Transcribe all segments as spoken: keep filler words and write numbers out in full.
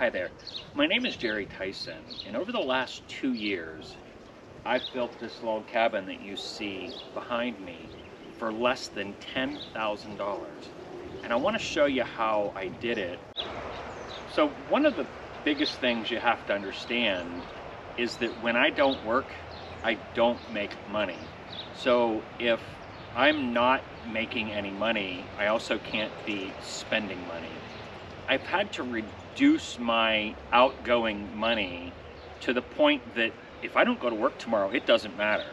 Hi there, my name is Jerry Tyson, and over the last two years, I've built this log cabin that you see behind me for less than ten thousand dollars. And I want to show you how I did it. So one of the biggest things you have to understand is that when I don't work, I don't make money. So if I'm not making any money, I also can't be spending money. I've had to reduce my outgoing money to the point that if I don't go to work tomorrow, it doesn't matter.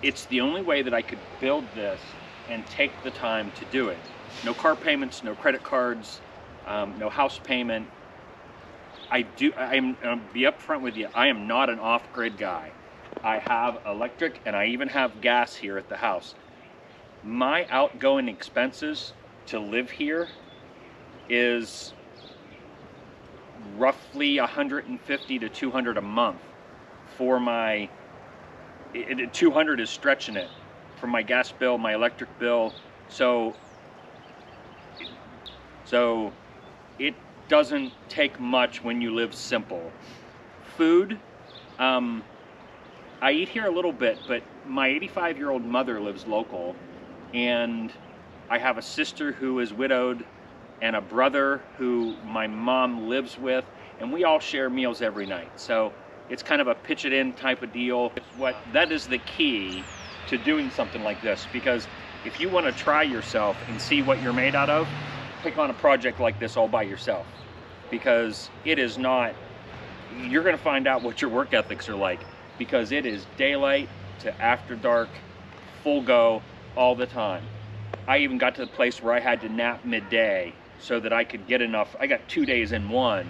It's the only way that I could build this and take the time to do it. No car payments, no credit cards, um, no house payment. I do, I'm, I'll be upfront with you, I am not an off-grid guy. I have electric and I even have gas here at the house. My outgoing expenses to live here is roughly one hundred fifty to two hundred a month for my, it, two hundred is stretching it, for my gas bill, my electric bill. So, so it doesn't take much when you live simple. Food, um, I eat here a little bit, but my eighty-five year old mother lives local, and I have a sister who is widowed and a brother who my mom lives with, and we all share meals every night. So it's kind of a pitch it in type of deal. What, that is the key to doing something like this, because if you want to try yourself and see what you're made out of, pick on a project like this all by yourself, because it is not, you're going to find out what your work ethics are like, because it is daylight to after dark, full go all the time. I even got to the place where I had to nap midday so that I could get enough. I got two days in one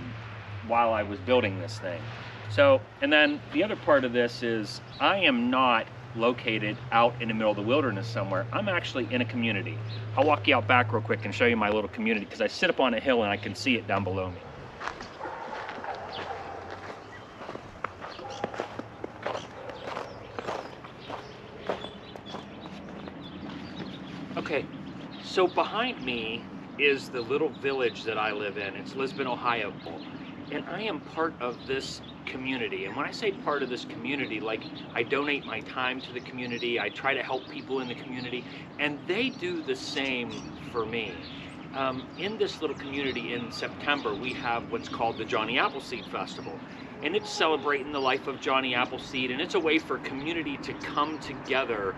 while I was building this thing. So, and then the other part of this is I am not located out in the middle of the wilderness somewhere. I'm actually in a community. I'll walk you out back real quick and show you my little community, because I sit up on a hill and I can see it down below me. Okay, so behind me is the little village that I live in. It's Lisbon, Ohio. And I am part of this community. And when I say part of this community, like I donate my time to the community, I try to help people in the community, and they do the same for me. Um, in this little community in September, we have what's called the Johnny Appleseed Festival. And it's celebrating the life of Johnny Appleseed, and it's a way for community to come together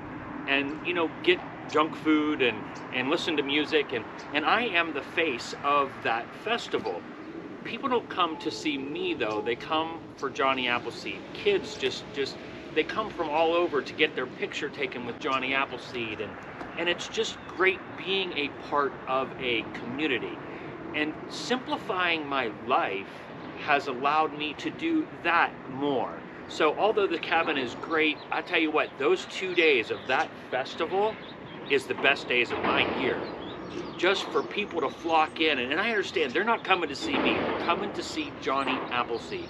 and, you know, get junk food and and listen to music, and and I am the face of that festival. People don't come to see me though, they come for Johnny Appleseed. Kids just just they come from all over to get their picture taken with Johnny Appleseed, and and it's just great being a part of a community, and simplifying my life has allowed me to do that more. So although the cabin is great, I tell you what, those two days of that festival is the best days of my year. Just for people to flock in, and, and I understand they're not coming to see me, they're coming to see Johnny Appleseed.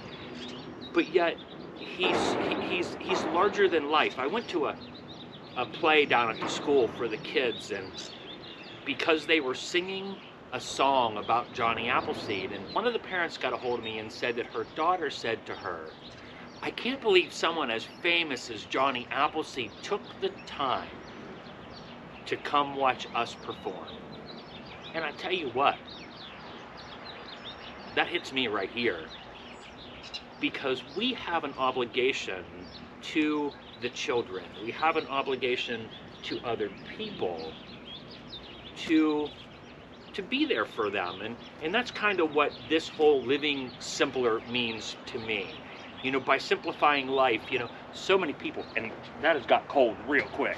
But yet, he's, he, he's, he's larger than life. I went to a, a play down at the school for the kids, and because they were singing a song about Johnny Appleseed, and one of the parents got a hold of me and said that her daughter said to her, "I can't believe someone as famous as Johnny Appleseed took the time to come watch us perform." And I tell you what, that hits me right here, because we have an obligation to the children, we have an obligation to other people to to be there for them, and and that's kind of what this whole living simpler means to me. You know, by simplifying life, you know, so many people, and that has got cold real quick.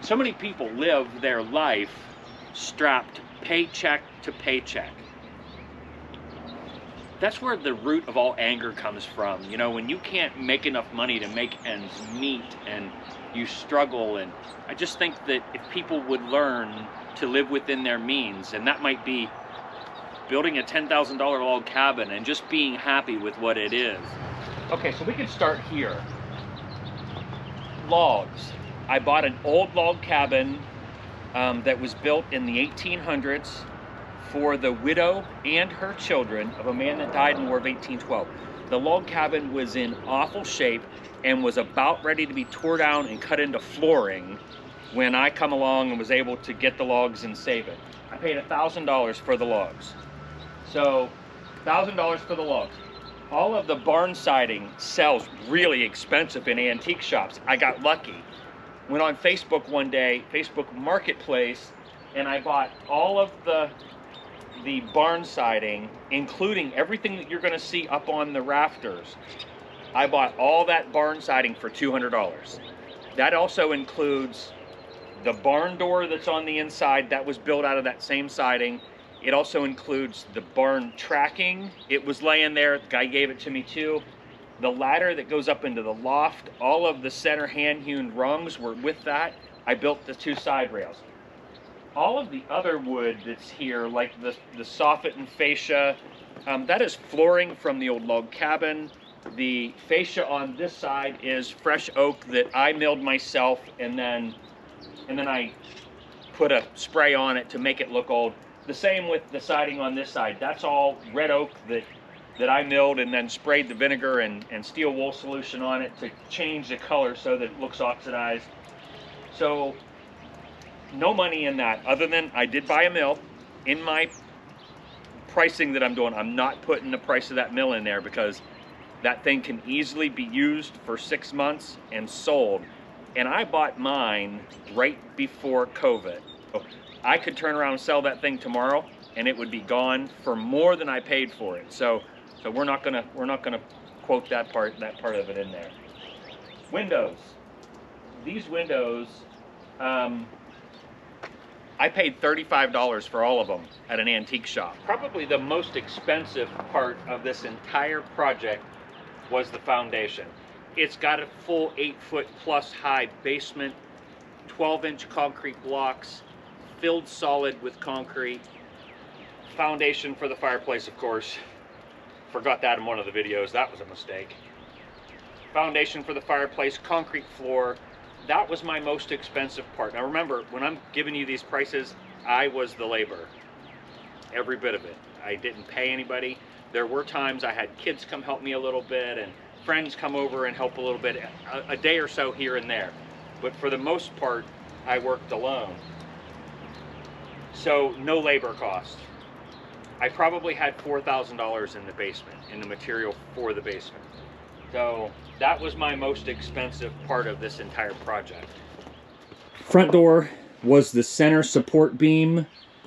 So many people live their life strapped paycheck to paycheck. That's where the root of all anger comes from. You know, when you can't make enough money to make ends meet and you struggle, and I just think that if people would learn to live within their means, and that might be building a ten thousand dollar log cabin and just being happy with what it is. Okay, so we can start here. Logs. I bought an old log cabin um, that was built in the eighteen hundreds for the widow and her children of a man that died in War of eighteen twelve. The log cabin was in awful shape and was about ready to be torn down and cut into flooring when I come along and was able to get the logs and save it. I paid one thousand dollars for the logs. So one thousand dollars for the logs. All of the barn siding sells really expensive in antique shops. I got lucky. Went on Facebook one day, Facebook Marketplace, and I bought all of the the barn siding, including everything that you're going to see up on the rafters. I bought all that barn siding for two hundred dollars. That also includes the barn door that's on the inside that was built out of that same siding. It also includes the barn tracking. It was laying there, the guy gave it to me too. The ladder that goes up into the loft, all of the center hand-hewn rungs were with that. I built the two side rails. All of the other wood that's here, like the, the soffit and fascia, um, that is flooring from the old log cabin. The fascia on this side is fresh oak that I milled myself, and then, and then I put a spray on it to make it look old. The same with the siding on this side. That's all red oak that, that I milled and then sprayed the vinegar and, and steel wool solution on it to change the color so that it looks oxidized. So no money in that, other than I did buy a mill. In my pricing that I'm doing, I'm not putting the price of that mill in there because that thing can easily be used for six months and sold. And I bought mine right before COVID. I could turn around and sell that thing tomorrow and it would be gone for more than I paid for it. So so we're not gonna we're not gonna quote that part that part of it in there. Windows. These windows, um, I paid thirty-five dollars for all of them at an antique shop. Probably the most expensive part of this entire project was the foundation. It's got a full eight foot plus high basement, twelve inch concrete blocks, filled solid with concrete. Foundation for the fireplace, of course. Forgot that in one of the videos. That was a mistake. Foundation for the fireplace, concrete floor. That was my most expensive part. Now remember, when I'm giving you these prices, I was the laborer. Every bit of it. I didn't pay anybody. There were times I had kids come help me a little bit and friends come over and help a little bit, a, a day or so here and there. But for the most part, I worked alone. So no labor cost. I probably had four thousand dollars in the basement, in the material for the basement. So that was my most expensive part of this entire project. Front door was the center support beam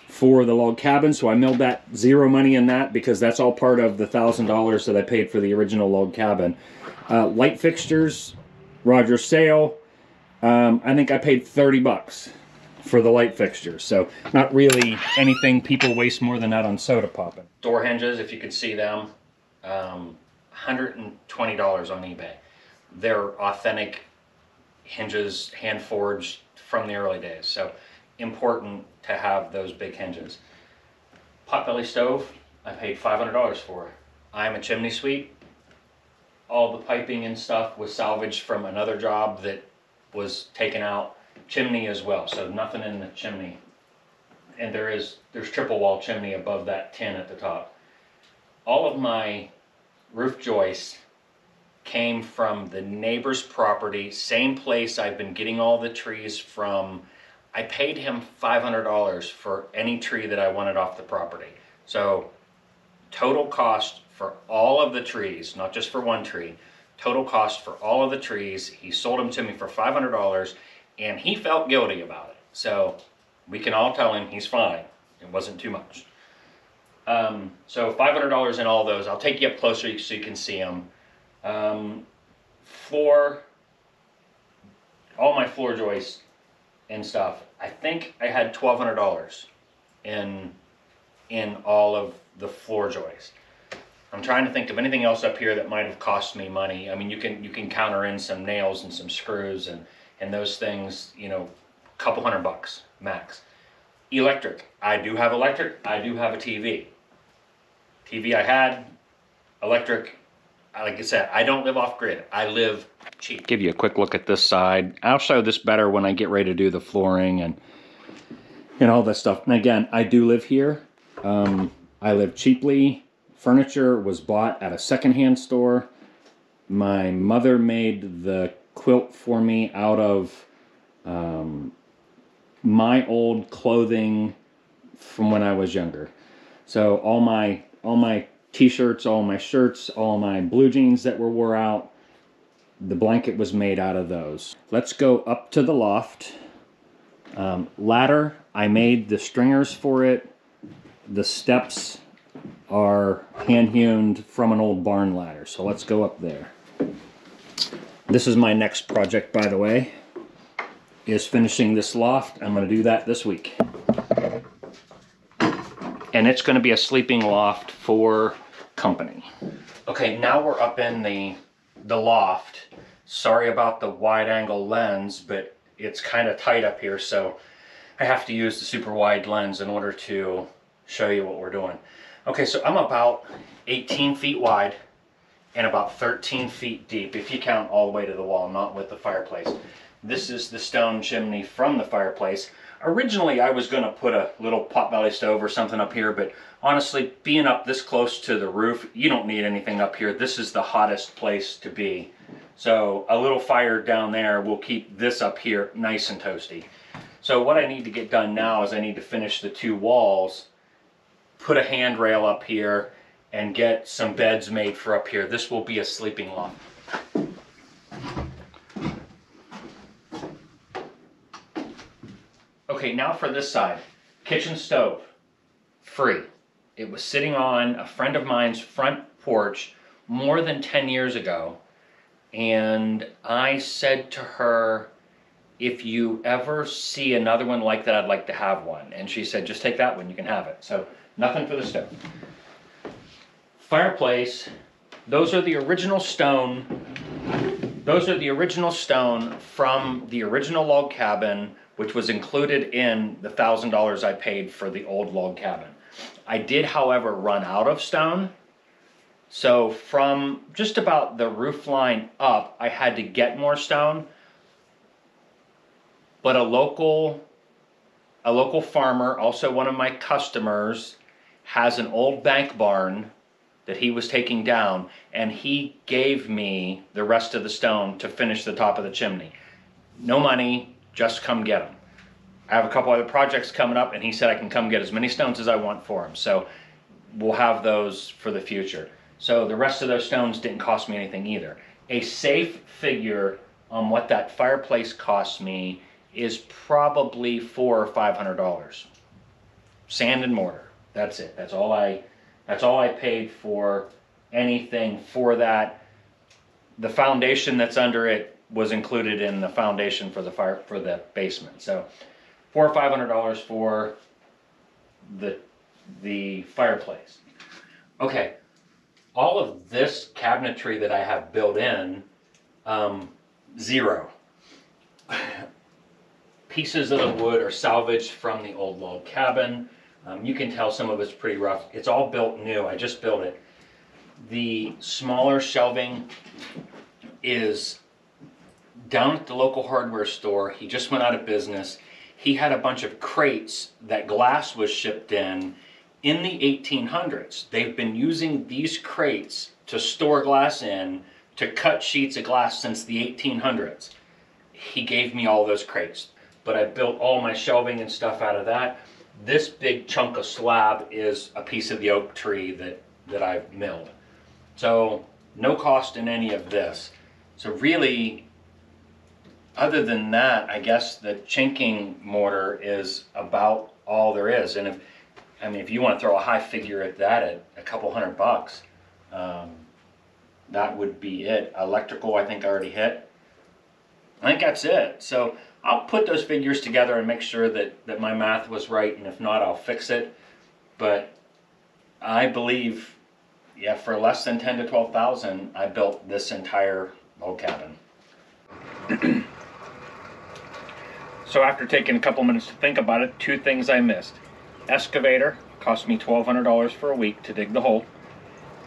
for the log cabin. So I milled that, zero money in that because that's all part of the one thousand dollars that I paid for the original log cabin. Uh, light fixtures, Roger Sale. Um, I think I paid thirty bucks. For the light fixtures, so not really anything people waste more than that on soda popping. Door hinges, if you could see them, um, one hundred twenty dollars on eBay. They're authentic hinges, hand forged from the early days, so important to have those big hinges. Potbelly stove, I paid five hundred dollars for. I'm a chimney sweep. All the piping and stuff was salvaged from another job that was taken out. Chimney as well, so nothing in the chimney, and there is there's triple wall chimney above that tin at the top. All of my roof joists came from the neighbor's property, same place I've been getting all the trees from. I paid him five hundred dollars for any tree that I wanted off the property. So total cost for all of the trees, not just for one tree, total cost for all of the trees, he sold them to me for five hundred dollars. And he felt guilty about it. So we can all tell him he's fine. It wasn't too much. Um, so five hundred dollars in all those. I'll take you up closer so you can see them. Um, floor, all my floor joists and stuff. I think I had twelve hundred dollars in, in all of the floor joists. I'm trying to think of anything else up here that might have cost me money. I mean, you can, you can counter in some nails and some screws and and those things, you know, a couple hundred bucks max. Electric, I do have electric, I do have a T V. T V I had, electric, like I said, I don't live off grid, I live cheap. Give you a quick look at this side. I'll show this better when I get ready to do the flooring and, and all that stuff. And again, I do live here, Um, I live cheaply. Furniture was bought at a secondhand store. My mother made the quilt for me out of um, my old clothing from when I was younger. So all my all my t-shirts, all my shirts, all my blue jeans that were wore out, the blanket was made out of those. Let's go up to the loft. Um, ladder, I made the stringers for it. The steps are hand-hewn from an old barn ladder. So let's go up there. This is my next project, by the way, is finishing this loft. I'm going to do that this week. And it's going to be a sleeping loft for company. Okay, now we're up in the, the loft. Sorry about the wide-angle lens, but it's kind of tight up here, so I have to use the super-wide lens in order to show you what we're doing. Okay, so I'm about eighteen feet wide and about thirteen feet deep, if you count all the way to the wall, not with the fireplace. This is the stone chimney from the fireplace. Originally, I was gonna put a little pot-belly stove or something up here, but honestly, being up this close to the roof, you don't need anything up here. This is the hottest place to be. So a little fire down there will keep this up here nice and toasty. So what I need to get done now is I need to finish the two walls, put a handrail up here, and get some beds made for up here. This will be a sleeping loft. Okay, now for this side. Kitchen stove, free. It was sitting on a friend of mine's front porch more than ten years ago, and I said to her, if you ever see another one like that, I'd like to have one. And she said, just take that one, you can have it. So nothing for the stove. Fireplace, those are the original stone. Those are the original stone from the original log cabin, which was included in the one thousand dollars I paid for the old log cabin. I did, however, run out of stone. So from just about the roof line up, I had to get more stone. But a local, a local farmer, also one of my customers, has an old bank barn that he was taking down, and he gave me the rest of the stone to finish the top of the chimney. No money, just come get them. I have a couple other projects coming up, and he said I can come get as many stones as I want for him. So we'll have those for the future. So the rest of those stones didn't cost me anything either. A safe figure on what that fireplace cost me is probably four or five hundred dollars. Sand and mortar. That's it. That's all I that's all I paid for anything for that. The foundation that's under it was included in the foundation for the fire for the basement. So four or five hundred dollars for the the fireplace. Okay. All of this cabinetry that I have built in, um, zero. Pieces of the wood are salvaged from the old log cabin. Um, you can tell some of it's pretty rough. It's all built new. I just built it. The smaller shelving is down at the local hardware store. He just went out of business. He had a bunch of crates that glass was shipped in in the eighteen hundreds. They've been using these crates to store glass in, to cut sheets of glass since the eighteen hundreds. He gave me all those crates. But I built all my shelving and stuff out of that. This big chunk of slab is a piece of the oak tree that, that I've milled. So no cost in any of this. So really, other than that, I guess the chinking mortar is about all there is. And if, I mean, if you want to throw a high figure at that at a couple hundred bucks, um, that would be it. Electrical, I think I already hit. I think that's it. So I'll put those figures together and make sure that, that my math was right, and if not, I'll fix it. But I believe, yeah, for less than ten to twelve thousand, I built this entire old cabin. So after taking a couple minutes to think about it, two things I missed. Excavator cost me twelve hundred dollars for a week to dig the hole.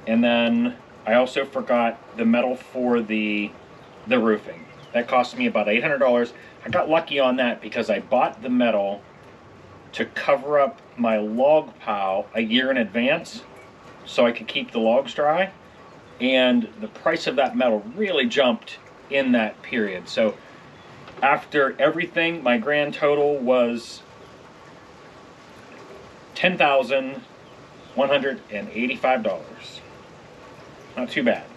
And then I also forgot the metal for the, the roofing. That cost me about eight hundred dollars. I got lucky on that because I bought the metal to cover up my log pile a year in advance so I could keep the logs dry, and the price of that metal really jumped in that period. So after everything, my grand total was ten thousand one hundred eighty-five dollars. Not too bad.